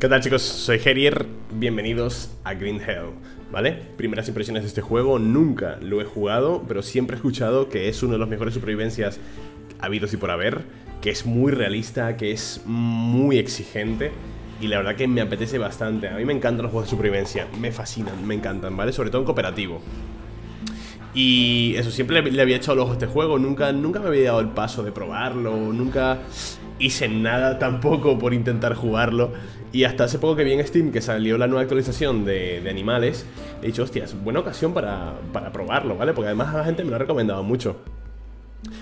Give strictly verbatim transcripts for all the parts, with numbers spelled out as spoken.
¿Qué tal, chicos? Soy Gerier, bienvenidos a Green Hell, ¿vale? Primeras impresiones de este juego, nunca lo he jugado, pero siempre he escuchado que es uno de los mejores supervivencias habidos y por haber, que es muy realista, que es muy exigente y la verdad que me apetece bastante. A mí me encantan los juegos de supervivencia, me fascinan, me encantan, ¿vale? Sobre todo en cooperativo. Y eso, siempre le había echado el ojo a este juego, nunca, nunca me había dado el paso de probarlo, nunca hice nada tampoco por intentar jugarlo. Y hasta hace poco que vi en Steam que salió la nueva actualización de, de animales, he dicho, hostias, buena ocasión para, para probarlo, ¿vale? Porque además la gente me lo ha recomendado mucho.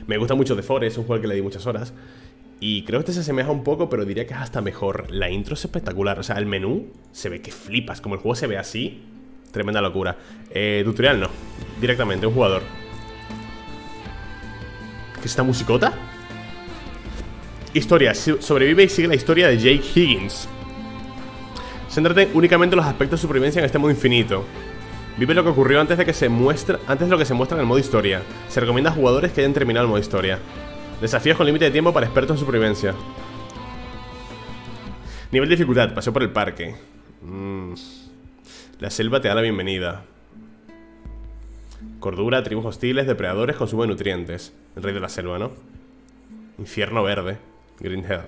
Me gusta mucho The Forest, es un juego al que le di muchas horas. Y creo que este se asemeja un poco, pero diría que es hasta mejor. La intro es espectacular, o sea, el menú se ve que flipas, como el juego se ve así, tremenda locura. Eh, tutorial no, directamente, un jugador. ¿Qué es esta musicota? Historia, sobrevive y sigue la historia de Jake Higgins. Céntrate únicamente en los aspectos de supervivencia en este modo infinito. Vive lo que ocurrió antes de que se muestra, antes de lo que se muestra en el modo historia. Se recomienda a jugadores que hayan terminado el modo historia. Desafíos con límite de tiempo para expertos en supervivencia. Nivel de dificultad, paseo por el parque. Mm. La selva te da la bienvenida. Cordura, tribus hostiles, depredadores, consumo de nutrientes. El rey de la selva, ¿no? Infierno verde, Green Hell.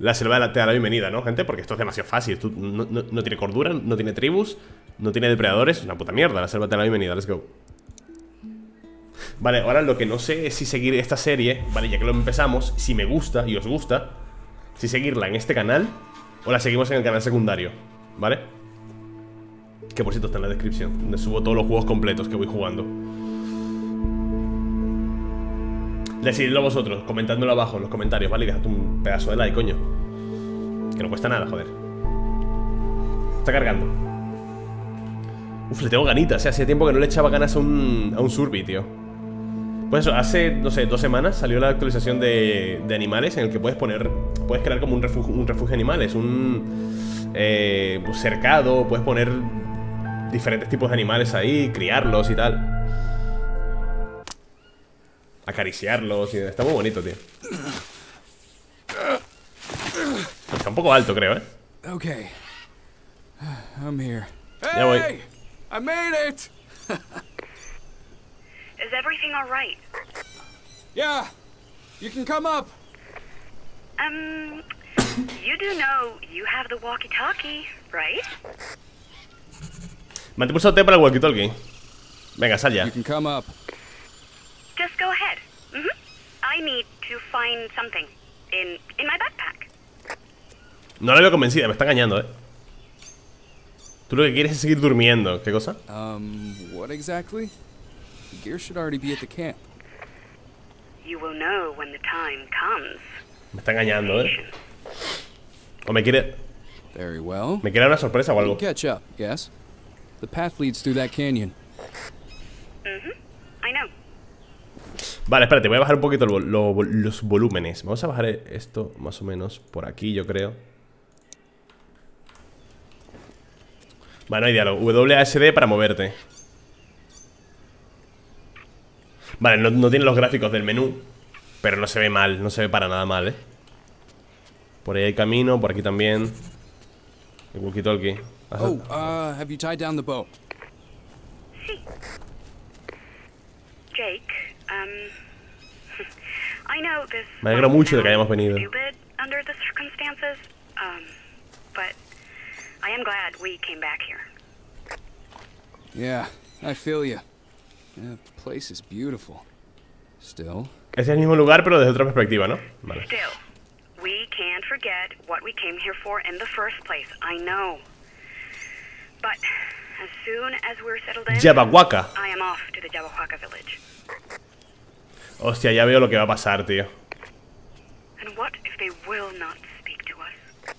La selva te da la bienvenida, ¿no, gente? Porque esto es demasiado fácil. Esto no, no, no tiene cordura, no tiene tribus, no tiene depredadores. Es una puta mierda. La selva te da la bienvenida, let's go. Vale, ahora lo que no sé es si seguir esta serie. Vale, ya que lo empezamos, si me gusta y os gusta, si seguirla en este canal o la seguimos en el canal secundario, ¿vale? Que por cierto está en la descripción, donde subo todos los juegos completos que voy jugando. Decididlo vosotros, comentándolo abajo en los comentarios, ¿vale? Y dejad un pedazo de like, coño, que no cuesta nada, joder. Está cargando. Uf, le tengo ganitas, ¿eh? Hacía tiempo que no le echaba ganas a un, a un survey, tío. Pues eso, hace, no sé, dos semanas salió la actualización de, de animales, en el que puedes poner, puedes crear como un refugio, un refugio de animales, un eh, pues cercado, puedes poner diferentes tipos de animales ahí, criarlos y tal, acariciarlos y... Está muy bonito, tío. Está un poco alto, creo, ¿eh? Okay. I'm here. Ya voy. Hey, I made it. Is everything all right? Yeah. You can come up. Um, you do know you have the walkie-talkie, right? Mantén pulsado T para el walkie-talkie. Venga, sal ya. Just go ahead. Mm-hmm. I need to find something in in my backpack. No la veo convencida, me está engañando, eh. Tú lo que quieres es seguir durmiendo. ¿Qué cosa? Um, what exactly? The gear should already be at the camp. You will know when the time comes. Me está engañando, eh. O me quiere. Very well. Me quiere una sorpresa o algo. Catch up, yes. The path leads through that canyon. Mm-hmm. I know. Vale, espérate, voy a bajar un poquito lo, lo, los volúmenes. Vamos a bajar esto más o menos por aquí, yo creo. Vale, no hay diálogo. W A S D para moverte. Vale, no, no tiene los gráficos del menú, pero no se ve mal, no se ve para nada mal, ¿eh? Por ahí hay camino, por aquí también. El walkie-talkie. Oh, uh, have you tied down the bow? Sí. Jake, um, I know this. Me alegro mucho de que hayamos venido. Under the circumstances, um, but I am glad we came back here. Yeah, I feel you. The place is beautiful. Still. Es el mismo lugar, pero desde otra perspectiva, ¿no? Vale. Still, we can't forget what we came here for in the first place. I know. But as soon as we're settled in, Yabahuaca. I am off to the Yabahuaca village. Hostia, ya veo lo que va a pasar, tío. And what if they will not speak to us?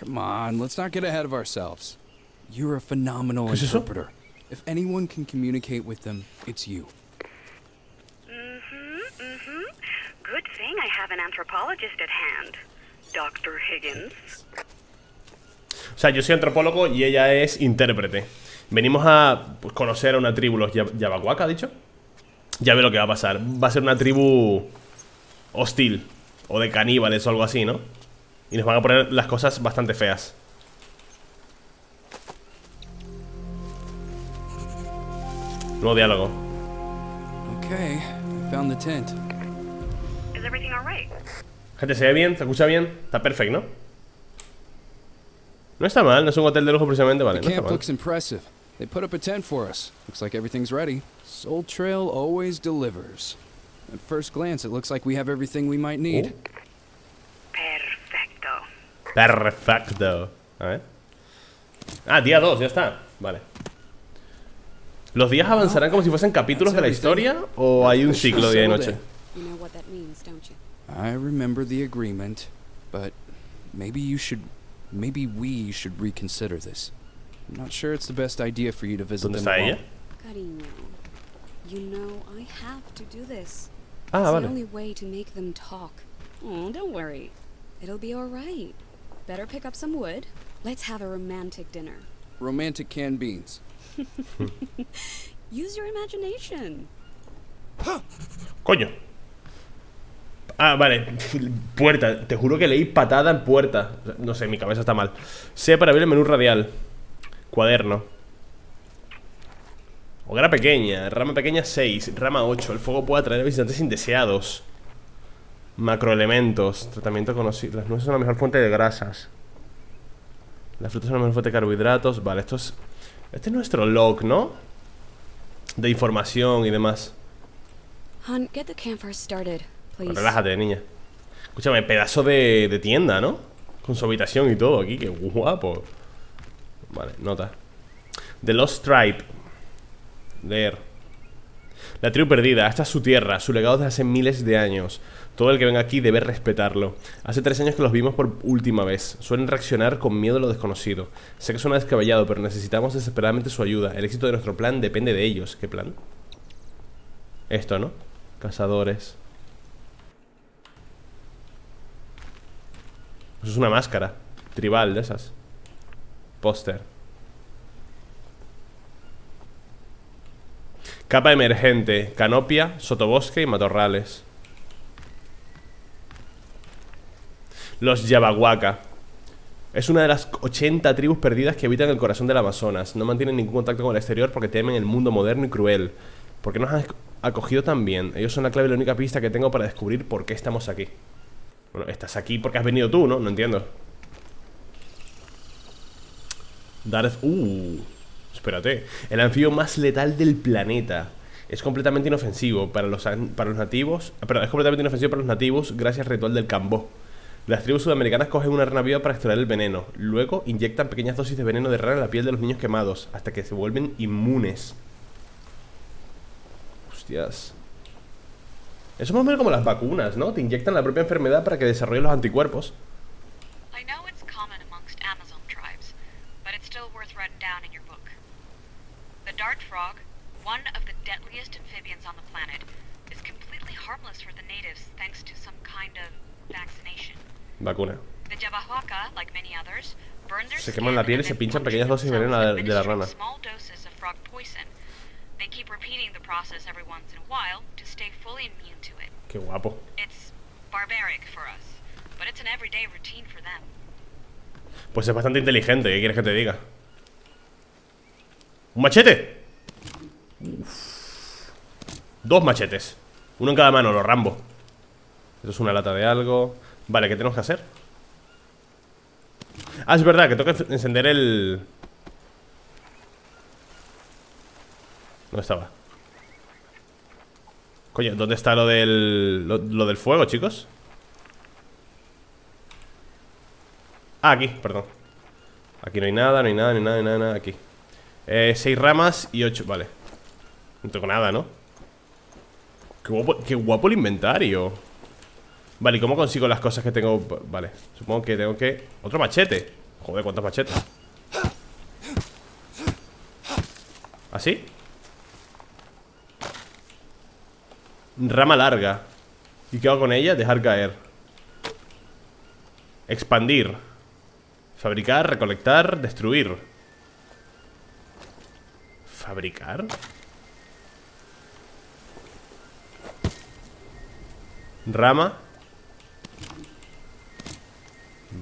Come on, let's not get ahead of ourselves. You're a phenomenal interpreter. If anyone can communicate with them, it's you. Mhm, mhm. Good thing I have an anthropologist at hand, Doctor Higgins. O sea, yo soy antropólogo y ella es intérprete. Venimos a pues, conocer a una tribu, los Yabahuaca, ¿ha dicho? Ya veo lo que va a pasar. Va a ser una tribu hostil, o de caníbales o algo así, ¿no? Y nos van a poner las cosas bastante feas. Nuevo diálogo. Okay, I found the tent. Is everything all right? Gente, se ve bien, se escucha bien, está perfecto, ¿no? No está mal, no es un hotel de lujo precisamente, vale, no está mal. They put up a tent for us. Looks like everything's ready. Soul Trail always delivers. At first glance, it looks like we have everything we might need. Perfecto. Perfecto. A ver. Ah, día dos, ya está. Vale. ¿Los días avanzarán como si fuesen capítulos de la historia o hay un ciclo día y noche? I remember the agreement, but maybe you should, maybe we should reconsider this. I'm not sure it's the best idea for you to visit them alone. Cariño, you know I have to do this. Ah, it's vale. The only way to make them talk. Oh, don't worry, it'll be all right. Better pick up some wood. Let's have a romantic dinner. Romantic canned beans. Use your imagination. Coño. Ah, vale. Puerta. Te juro que leí patada en puerta. No sé, mi cabeza está mal. C para abrir el menú radial. Cuaderno. Hoguera pequeña. Rama pequeña seis. Rama ocho. El fuego puede atraer visitantes indeseados. Macroelementos. Tratamiento conocido. Las nueces son la mejor fuente de grasas. Las frutas son la mejor fuente de carbohidratos. Vale, esto es... Este es nuestro log, ¿no? De información y demás. Han, get the campfire started. Bueno, relájate, niña. Escúchame, pedazo de, de tienda, ¿no? Con su habitación y todo aquí, qué guapo. Vale, nota. The Lost Tribe. Leer. La tribu perdida, esta es su tierra. Su legado desde hace miles de años. Todo el que venga aquí debe respetarlo. Hace tres años que los vimos por última vez. Suelen reaccionar con miedo a lo desconocido. Sé que suena descabellado, pero necesitamos desesperadamente su ayuda. El éxito de nuestro plan depende de ellos. ¿Qué plan? Esto, ¿no? Cazadores. Eso es una máscara tribal de esas. Póster. Capa emergente. Canopia, sotobosque y matorrales. Los Yabahuaca. Es una de las ochenta tribus perdidas que habitan el corazón del Amazonas. No mantienen ningún contacto con el exterior porque temen el mundo moderno y cruel. ¿Por qué nos han acogido tan bien? Ellos son la clave y la única pista que tengo para descubrir por qué estamos aquí. Bueno, estás aquí porque has venido tú, ¿no? No entiendo. Darth... Uh, espérate. El anfibio más letal del planeta. Es completamente inofensivo para los, para los nativos... Perdón, es completamente inofensivo para los nativos gracias al ritual del Cambó. Las tribus sudamericanas cogen una rana viva para extraer el veneno. Luego inyectan pequeñas dosis de veneno de rana en la piel de los niños quemados hasta que se vuelven inmunes. Hostias. Eso es más o menos como las vacunas, ¿no? Te inyectan la propia enfermedad para que desarrollen los anticuerpos. Vacuna. Se queman la piel y se pinchan pequeñas dosis de veneno de la rana. Qué guapo. Pues es bastante inteligente, ¿qué quieres que te diga? ¡Un machete! Uf. Dos machetes. Uno en cada mano, los Rambo. Esto es una lata de algo. Vale, ¿qué tenemos que hacer? Ah, es verdad, que tengo que encender el... ¿Dónde estaba? Coño, ¿dónde está lo del... Lo, lo del fuego, chicos? Ah, aquí, perdón. Aquí no hay nada, no hay nada, no hay nada, no hay nada aquí. Eh, seis ramas y ocho, vale. No tengo nada, ¿no? Qué guapo, qué guapo el inventario. Vale, ¿y cómo consigo las cosas que tengo? Vale, supongo que tengo que... ¡Otro machete! Joder, ¿cuántos machetes? ¿Así? Rama larga. ¿Y qué hago con ella? Dejar caer. Expandir. Fabricar, recolectar, destruir. ¿Fabricar? Rama.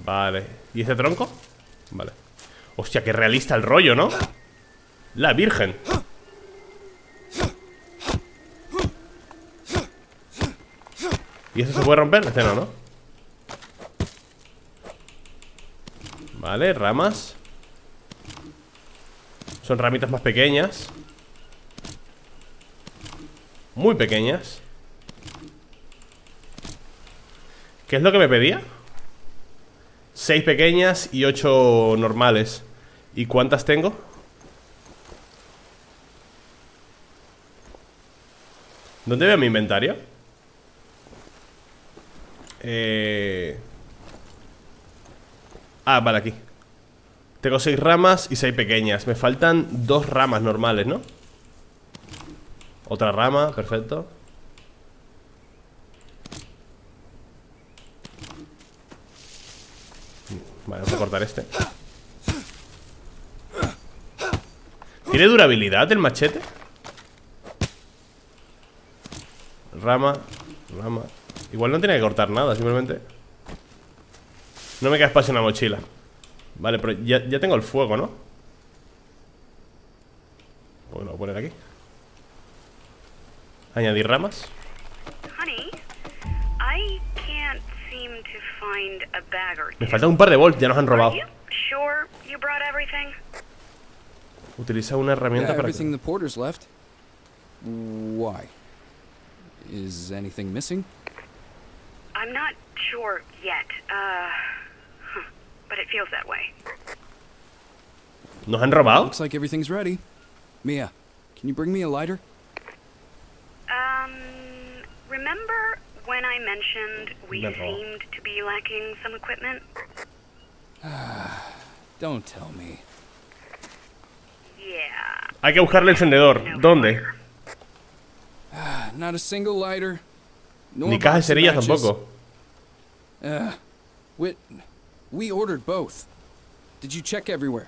Vale. ¿Y ese tronco? Vale. Hostia, qué realista el rollo, ¿no? La virgen. ¿Y eso se puede romper? Este no, ¿no? Vale, ramas. Son ramitas más pequeñas. Muy pequeñas. ¿Qué es lo que me pedía? Seis pequeñas y ocho normales. ¿Y cuántas tengo? ¿Dónde veo mi inventario? Eh... Ah, vale, aquí. Tengo seis ramas y seis pequeñas. Me faltan dos ramas normales, ¿no? Otra rama, perfecto. Vale, vamos a cortar este. ¿Tiene durabilidad el machete? Rama, rama. Igual no tenía que cortar nada, simplemente. No me queda espacio en la mochila. Vale, pero ya, ya tengo el fuego, ¿no? Bueno, lo voy a poner aquí. Añadir ramas. Me falta un par de bolts, ya nos han robado. Utiliza una herramienta para... Is anything missing? I'm not sure yet. Uh, huh, but it feels that way. ¿Nos han robado? Looks like everything's ready. Mia, can you bring me a lighter? Um, remember when I mentioned we seemed to be lacking some equipment? Don't tell me. Yeah. Hay que buscarle el encendedor. ¿Dónde? Not a single lighter. No. Ni caja de cerillas tampoco. Uh, we, we ordered both. Did you check everywhere?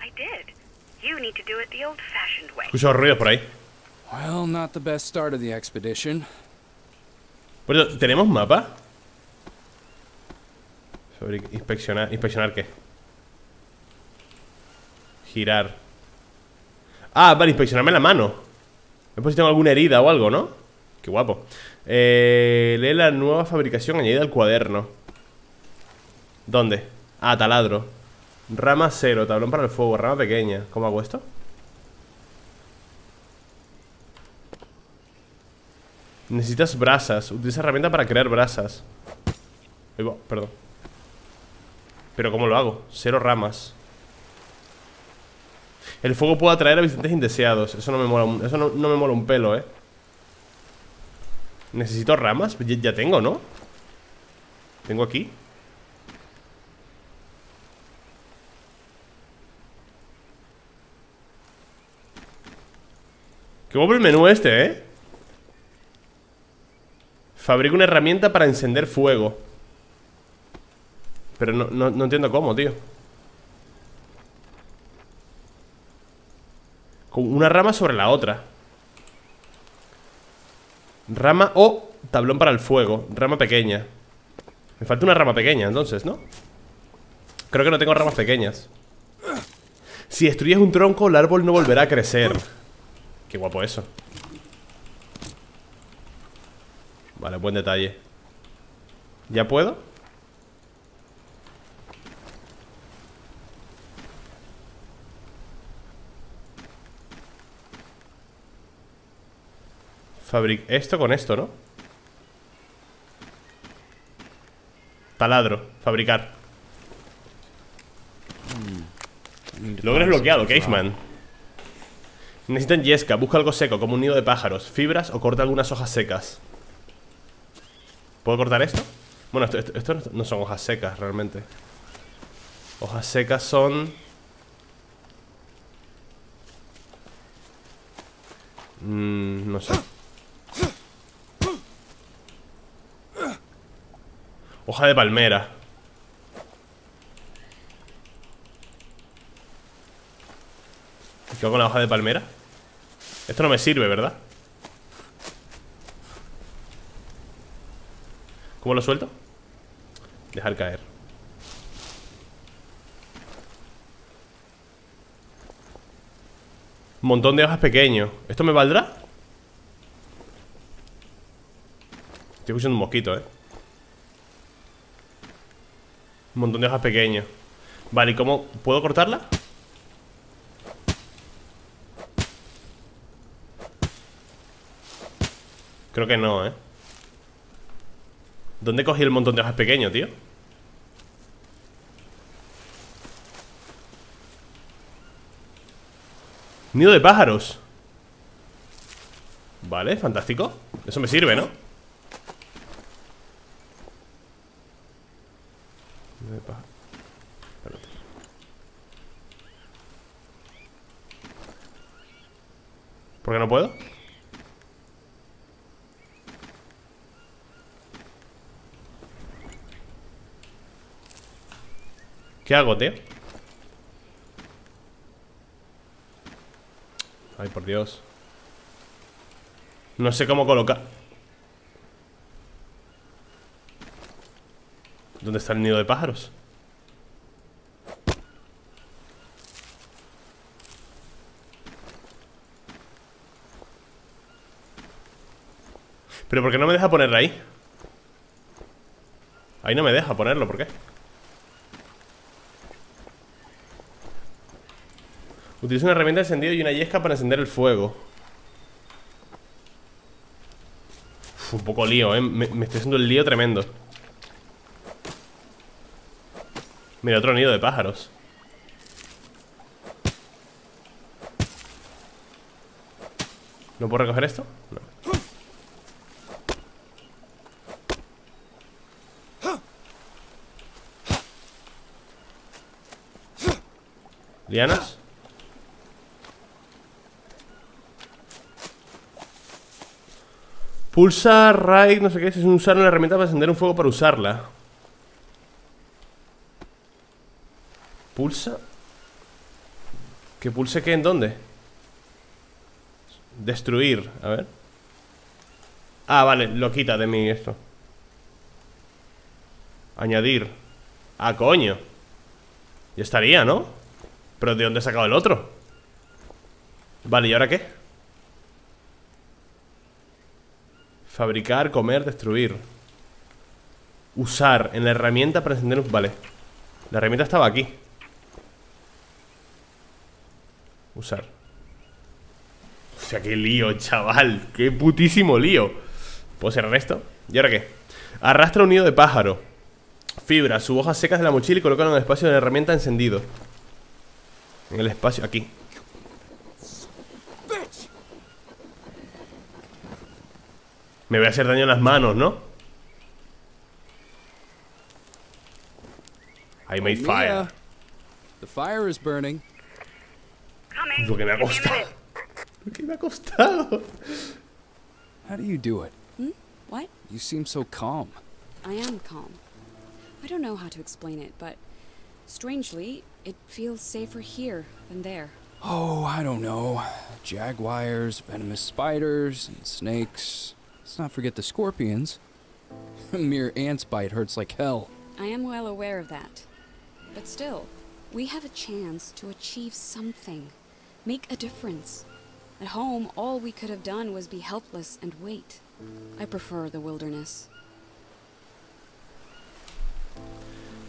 I did. You need to do it the old-fashioned way. Escucho ruidos por ahí. Well, not the best start of the expedition. Pero, ¿tenemos mapa? Sobre inspeccionar, inspeccionar qué. Girar. Ah, vale, inspeccionarme la mano. Después si tengo alguna herida o algo, ¿no? Qué guapo. eh, Lee la nueva fabricación añadida al cuaderno. ¿Dónde? Ah, taladro. Rama cero, tablón para el fuego, rama pequeña. ¿Cómo hago esto? Necesitas brasas. Utiliza herramienta para crear brasas. Uy, perdón. ¿Pero cómo lo hago? Cero ramas. El fuego puede atraer a visitantes indeseados. Eso no me mola, un, eso no, no me mola un pelo, eh. Necesito ramas. Ya, ya tengo, ¿no? Tengo aquí. Qué guapo el menú este, eh. Fabrica una herramienta para encender fuego. Pero no, no, no entiendo cómo, tío. Con una rama sobre la otra. Rama o tablón para el fuego. Rama pequeña. Me falta una rama pequeña, entonces, ¿no? Creo que no tengo ramas pequeñas. Si destruyes un tronco, el árbol no volverá a crecer. Qué guapo eso. Vale, buen detalle. ¿Ya puedo? Fabric esto con esto, ¿no? Taladro, fabricar. Logro bloqueado, Caveman. Necesitan yesca, busca algo seco, como un nido de pájaros, fibras o corta algunas hojas secas. ¿Puedo cortar esto? Bueno, esto, esto, esto no son hojas secas, realmente. Hojas secas son... Mm, no sé. Hoja de palmera. ¿Qué hago con la hoja de palmera? Esto no me sirve, ¿verdad? ¿Cómo lo suelto? Dejar caer. Montón de hojas pequeños. ¿Esto me valdrá? Estoy escuchando un mosquito, eh. Un montón de hojas pequeñas. Vale, ¿y cómo? ¿Puedo cortarla? Creo que no, eh. ¿Dónde cogí el montón de hojas pequeños, tío? Nido de pájaros. Vale, fantástico. Eso me sirve, ¿no? Nido de pájaros. Espérate. ¿Por qué no puedo? ¿Qué hago, tío? Ay, por Dios. No sé cómo colocar. ¿Dónde está el nido de pájaros? ¿Pero por qué no me deja ponerla ahí? Ahí no me deja ponerlo, ¿por qué? Utiliza una herramienta de encendido y una yesca para encender el fuego. Uf, un poco lío, eh. Me, me estoy haciendo el lío tremendo. Mira, otro nido de pájaros. ¿No puedo recoger esto? No. ¿Lianas? Pulsa, raid, no sé qué, es usar una herramienta para encender un fuego para usarla. Pulsa. ¿Que pulse qué? ¿En dónde? Destruir, a ver. Ah, vale, lo quita de mí esto. Añadir. Ah, coño. Ya estaría, ¿no? Pero ¿de dónde he sacado el otro? Vale, ¿y ahora qué? Fabricar, comer, destruir. Usar en la herramienta para encender un... Vale. La herramienta estaba aquí. Usar. O sea, qué lío, chaval. Qué putísimo lío. ¿Puedo cerrar esto? ¿Y ahora qué? Arrastra un nido de pájaro. Fibra, sub hojas secas de la mochila y colócalo en el espacio de la herramienta encendido. En el espacio, aquí. Me voy a hacer daño en las manos, ¿no? I made fire. The fire is burning. Lo que me ha costado. Lo que me ha costado. How do you do it? Hmm? What? You seem so calm. I am calm. I don't know how to explain it, but strangely, it feels safer here than there. Oh, I don't know. Jaguars, venomous spiders, and snakes. Let's not forget the scorpions. A mere ant's bite hurts like hell. I am well aware of that. But still, we have a chance to achieve something. Make a difference. At home, all we could have done was be helpless and wait. I prefer the wilderness.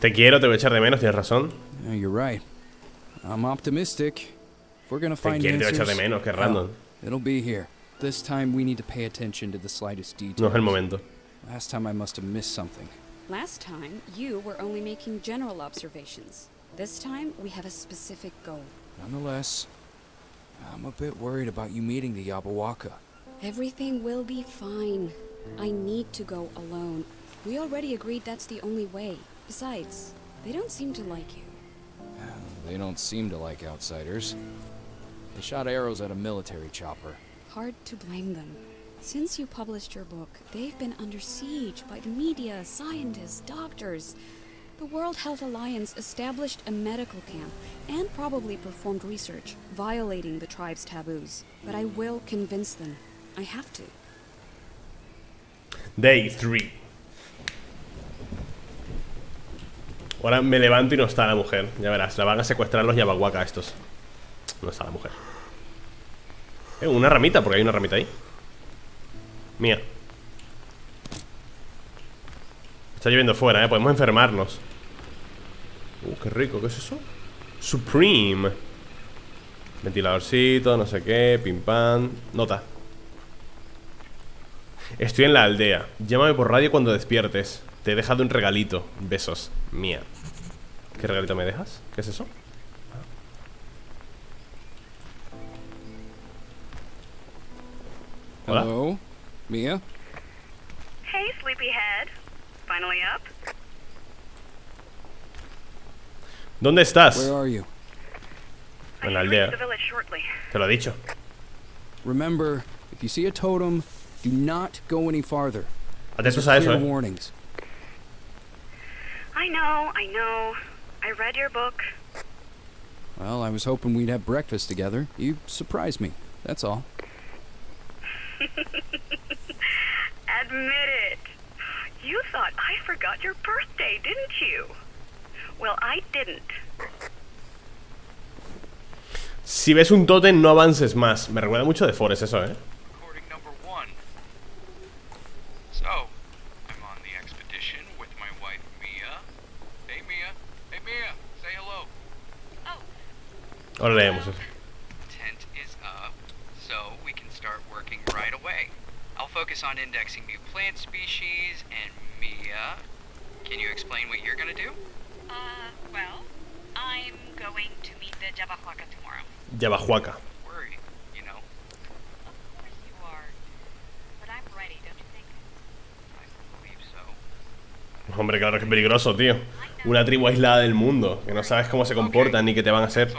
Te quiero, te voy a echar de menos, tienes razón. Yeah, you're right. I'm optimistic. If we're gonna find answers, te quiero, te voy a echar de menos, que random. Oh, it'll be here. This time we need to pay attention to the slightest details. No es el momento. Last time I must have missed something. Last time you were only making general observations. This time we have a specific goal. Nonetheless, I'm a bit worried about you meeting the Yabahuaca. Everything will be fine. I need to go alone. We already agreed that's the only way. Besides, they don't seem to like you. They don't seem to like outsiders. They shot arrows at a military chopper. Hard to blame them. Since you published your book, they've been under siege by the media, scientists, doctors. The World Health Alliance established a medical camp and probably performed research, violating the tribe's taboos. But I will convince them. I have to. Day three. Ahora me levanto y no está la mujer. Ya verás, la van a secuestrar los Yabahuaca estos. No está la mujer. Eh, una ramita, porque hay una ramita ahí. Mía. Está lloviendo fuera, eh. Podemos enfermarnos. Uh, qué rico, ¿qué es eso? Supreme. Ventiladorcito, no sé qué, pim pam. Nota. Estoy en la aldea. Llámame por radio cuando despiertes. Te he dejado un regalito. Besos. Mía. ¿Qué regalito me dejas? ¿Qué es eso? Hola. Hello, Mia. Hey, sleepyhead. Finally up. ¿Dónde estás? Where are you? En la aldea. Te lo he dicho. Remember, if you see a totem, do not go any farther. Atentos a eso, eh. Warnings. I know, I know. I read your book. Well, I was hoping we'd have breakfast together. You surprised me. That's all. Admit it. You thought I forgot your birthday, didn't you? Well, I didn't. Si ves un tótem, no avances más. Me recuerda mucho de Forest eso, eh. So, I'm on the expedition with my wife Mia. Hey Mia, hey Mia, say hello. Oh. Ahora leemos eso. Tent is up, so we can start working right away. I'll focus on indexing new plant species and Mia. Can you explain what you're gonna do? Uh, well, I'm going to meet the Yabahuaca tomorrow. Yabahuaca. Hombre, claro que es peligroso, tío. Una tribu aislada del mundo, que no sabes cómo se comportan ni qué te van a hacer.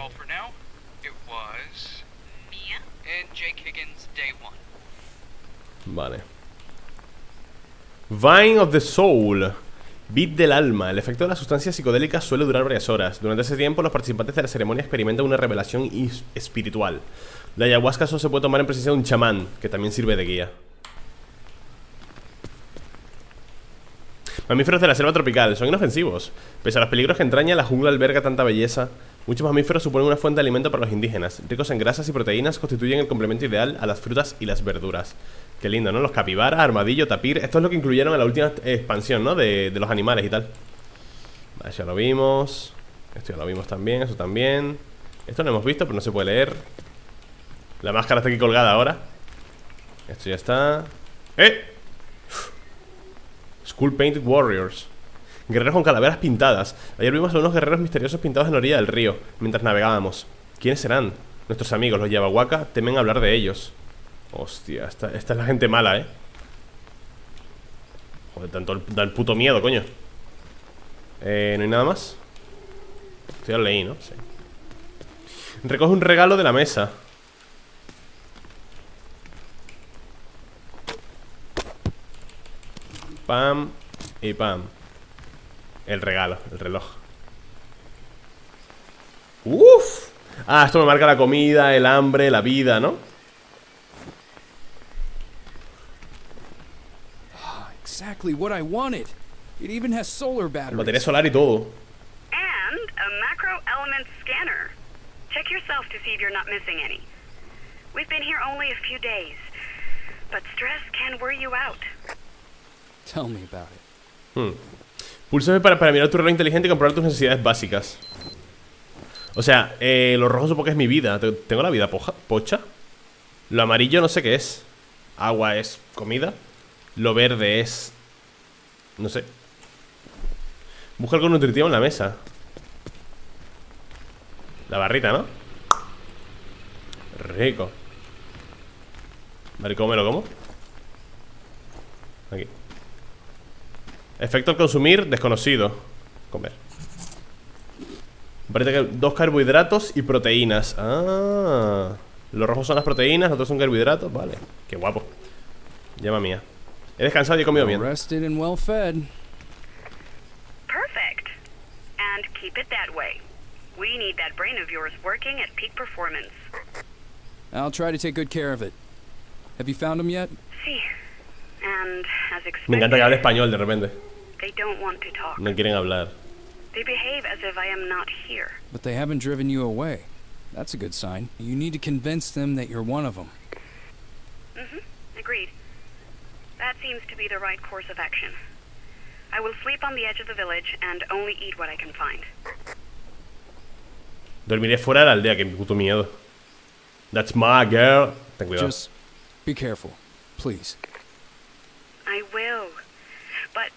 Vale. Vine of the Soul. Beat del alma. El efecto de las sustancias psicodélicas suele durar varias horas. Durante ese tiempo, los participantes de la ceremonia experimentan una revelación espiritual. La ayahuasca solo se puede tomar en presencia de un chamán, que también sirve de guía. Mamíferos de la selva tropical, son inofensivos. Pese a los peligros que entraña, la jungla alberga tanta belleza. Muchos mamíferos suponen una fuente de alimento para los indígenas. Ricos en grasas y proteínas, constituyen el complemento ideal a las frutas y las verduras. Qué lindo, ¿no? Los capibaras, armadillo, tapir. Esto es lo que incluyeron en la última expansión, ¿no? De, de los animales y tal. Vale, ya lo vimos. Esto ya lo vimos también, eso también. Esto lo hemos visto, pero no se puede leer. La máscara está aquí colgada ahora. Esto ya está. ¡Eh! Skull Painted Warriors. Guerreros con calaveras pintadas. Ayer vimos a unos guerreros misteriosos pintados en la orilla del río mientras navegábamos. ¿Quiénes serán? Nuestros amigos, los Yabahuaca, temen hablar de ellos. Hostia, esta, esta es la gente mala, eh. Joder, tanto el, da el puto miedo, coño. Eh, ¿no hay nada más? Esto ya lo leí, ¿no? Sí. Recoge un regalo de la mesa. Pam y pam. El regalo, el reloj. Uff. Ah, esto me marca la comida, el hambre, la vida, ¿no? Exactly what I wanted. It even has solar batteries. Batería solar y todo. And a macro element scanner. Check yourself to see if you're not missing any. We've been here only a few days, but stress can wear you out. Tell me about it. Hmm. Pulsa F para, para mirar tu reloj inteligente y comprobar tus necesidades básicas. O sea, eh, lo rojo supongo que es mi vida. ¿Tengo la vida poja, pocha? Lo amarillo no sé qué es. Agua es comida. Lo verde es... no sé. Busca algo nutritivo en la mesa. La barrita, ¿no? Rico. Vale, ¿cómo me lo como? Aquí. Efecto al consumir, desconocido. Comer. Parece que dos carbohidratos y proteínas. Ah, los rojos son las proteínas, los otros son carbohidratos. Vale, qué guapo. Llama mía. He descansado y he comido bien. Perfect. And keep it that way. We need that brain of yours working at peak performance. I'll try to take good care of it. Have you found him yet? Sí. And as expected, me encanta que hable español de repente. They don't want to talk. No quieren hablar. They behave as if I am not here. But they haven't driven you away. That's a good sign. You need to convince them that you're one of them. Mm-hmm. Agreed. That seems to be the right course of action. I will sleep on the edge of the village and only eat what I can find. Dormiré fuera de la aldea, que me puto miedo. That's my girl. Ten cuidado. Just be careful, please. I will. But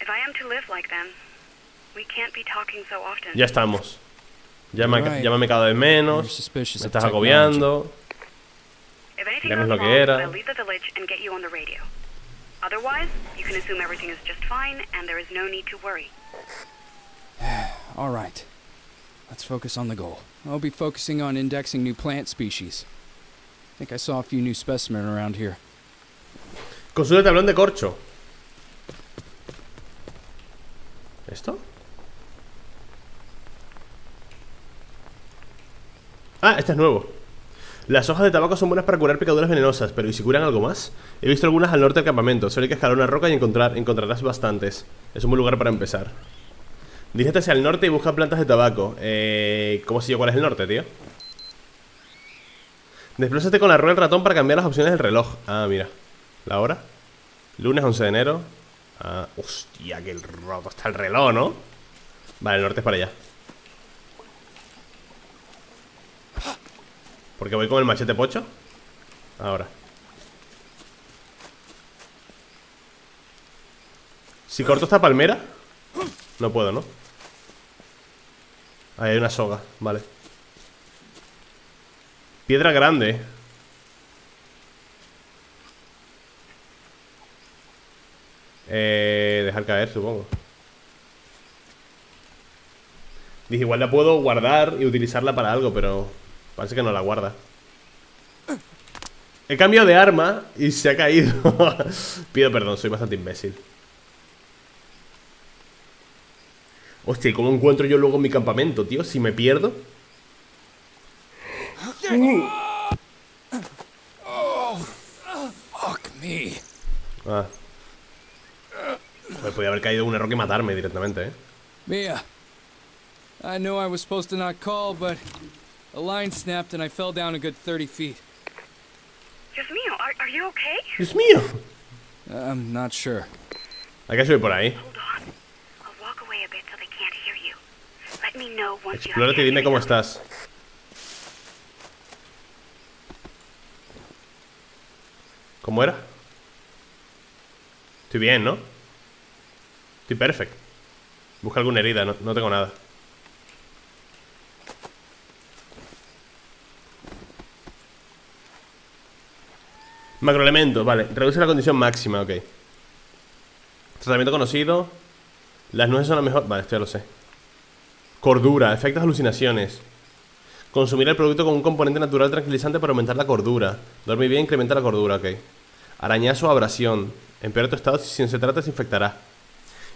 if I am to live like them, we can't be talking so often. Ya estamos. Llámame, llámame cada vez menos. Me estás agobiando. Miremos lo que era. Otherwise, you can assume everything is just fine and there is no need to worry. All right. Let's focus on the goal. I'll be focusing on indexing new plant species. I think I saw a few new specimens around here. Consume tablón de corcho. ¿Esto? Ah, este es nuevo. Las hojas de tabaco son buenas para curar picaduras venenosas, pero ¿y si curan algo más? He visto algunas al norte del campamento. Solo hay que escalar una roca y encontrar, encontrarás bastantes. Es un buen lugar para empezar. Dirígete hacia el norte y busca plantas de tabaco. Eh, ¿Cómo sé yo cuál es el norte, tío? Desplózate con la rueda del ratón para cambiar las opciones del reloj. Ah, mira. ¿La hora? Lunes once de enero. Ah, hostia, que el roto está el reloj, ¿no? Vale, el norte es para allá. Porque voy con el machete pocho. Ahora. Si corto esta palmera, no puedo, ¿no? Ahí hay una soga, vale. Piedra grande. Eh, dejar caer, supongo. Dije, igual la puedo guardar y utilizarla para algo, pero... parece que no la guarda. He cambiado de arma y se ha caído. Pido perdón, soy bastante imbécil. Hostia, ¿y cómo encuentro yo luego mi campamento, tío? Si me pierdo. Ah. Me podía haber caído una roca y matarme directamente, ¿eh? Mia, I know I was supposed to not call, but... a line snapped and I fell down a good thirty feet. Dios mío, are, are you okay? Dios mío. I'm not sure. I guess we're por ahí. Hold on. I'll walk away a bit so they can't hear you. Let me know once you have... Explórate y dime cómo estás. ¿Cómo era? Estoy bien, ¿no? Estoy perfecto. Busca alguna herida, no, no tengo nada. Macroelementos, vale. Reduce la condición máxima, ok. Tratamiento conocido. Las nueces son la mejor. Vale, esto ya lo sé. Cordura, efectos alucinaciones. Consumir el producto con un componente natural tranquilizante para aumentar la cordura. Dormir bien, incrementa la cordura, ok. Arañazo, abrasión. Empeora tu estado, si no se trata, se infectará.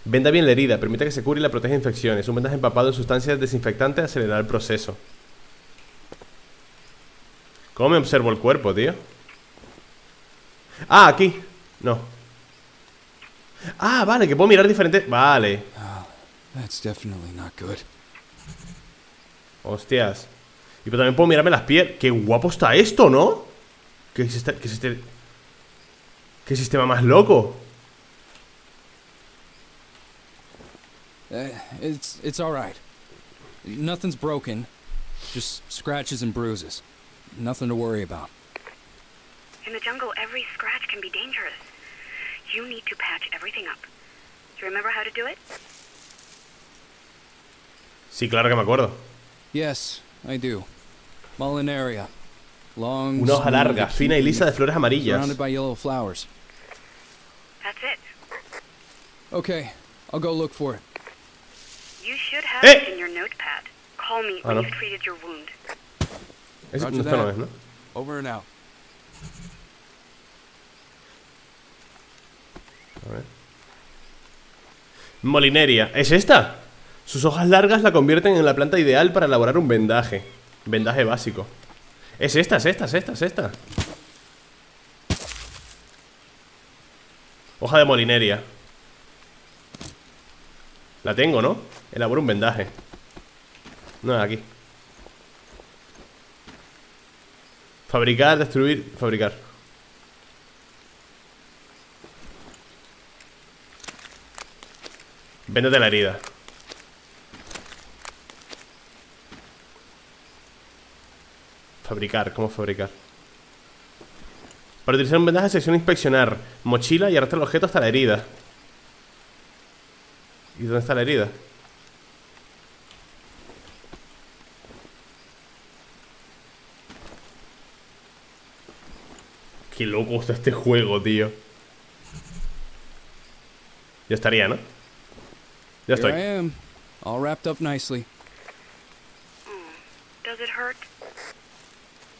Venda bien la herida, permite que se cure y la proteja de infecciones. Un vendaje empapado en sustancias desinfectantes acelerará el proceso. ¿Cómo me observo el cuerpo, tío? Ah, aquí. No. Ah, vale, que puedo mirar diferentes. Vale. Hostias. Y pero también puedo mirarme las piernas. Qué guapo está esto, ¿no? ¿Qué es este, qué es este, qué sistema más loco? Uh, it's, it's all right. Nothing's broken. Just scratches and bruises. Nothing to worry about. In the jungle, every scratch can be dangerous. You need to patch everything up. Do you remember how to do it? Sí, claro que me acuerdo. Yes, I do. Mullinaria. Long, una hoja larga, fina y lisa de flores amarillas. Surrounded by yellow flowers. That's it. Okay, I'll go look for it. You should have eh. it in your notepad. Call me ah, when no. you've treated your wound. Es, no, esta no es, ¿no? Over and out. A ver. Mullinaria, ¿es esta? Sus hojas largas la convierten en la planta ideal para elaborar un vendaje. Vendaje básico. Es esta, es esta, es esta, es esta. Hoja de mullinaria. La tengo, ¿no? Elaboro un vendaje. No, aquí. Fabricar, destruir, fabricar. Véndete la herida. Fabricar, ¿cómo fabricar? Para utilizar un vendaje, sección inspeccionar. Mochila y arrastra el objeto hasta la herida. ¿Y dónde está la herida? Qué loco está este juego, tío. Ya estaría, ¿no? Ya estoy. Here I am, all wrapped up nicely. Does it hurt?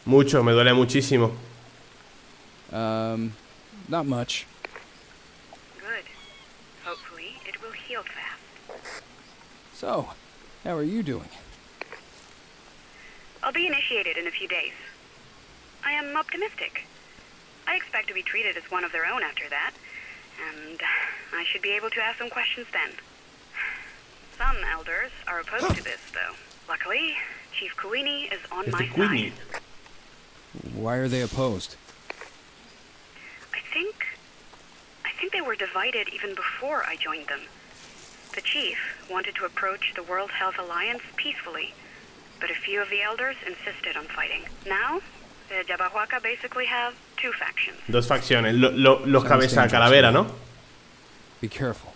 Mucho, me duele muchísimo. Um, not much. Good. Hopefully it will heal fast. So, how are you doing? I'll be initiated in a few days. I am optimistic. I expect to be treated as one of their own after that, and I should be able to ask some questions then. Some elders are opposed to this, though. Luckily, Chief Cuini is on my side. Why are they opposed? I think... I think they were divided even before I joined them. The Chief wanted to approach the World Health Alliance peacefully, but a few of the elders insisted on fighting. Now, the Yabahuaca basically have two factions. Dos facciones. Lo, lo, los cabeza calavera, ¿no? Be careful.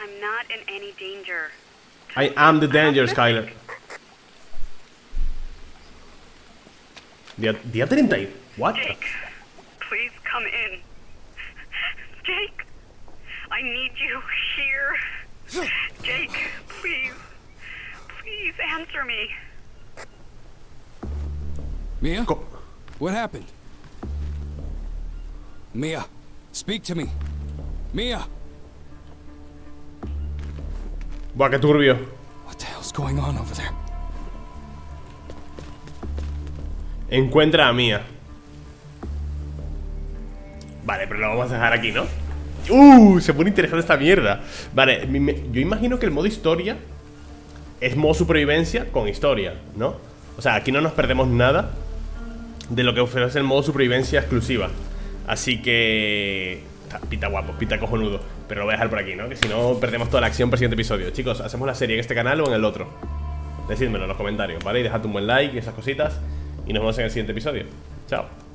I'm not in any danger. I am the danger, Skyler. Día, día treinta y cuatro. What? Jake, please come in. Jake, I need you here. Jake, please. Please answer me. Mia? Co What happened? Mia, speak to me. Mia. Buah, qué turbio. What the hell's going on over there? Encuentra a Mia. Vale, pero lo vamos a dejar aquí, ¿no? ¡Uh! Se pone interesante esta mierda. Vale, yo imagino que el modo historia es modo supervivencia con historia, ¿no? O sea, aquí no nos perdemos nada de lo que ofrece el modo supervivencia exclusiva. Así que... pita guapo, pita cojonudo. Pero lo voy a dejar por aquí, ¿no? Que si no perdemos toda la acción para el siguiente episodio. Chicos, ¿hacemos la serie en este canal o en el otro? Decídmelo en los comentarios, ¿vale? Y dejad un buen like y esas cositas. Y nos vemos en el siguiente episodio. Chao.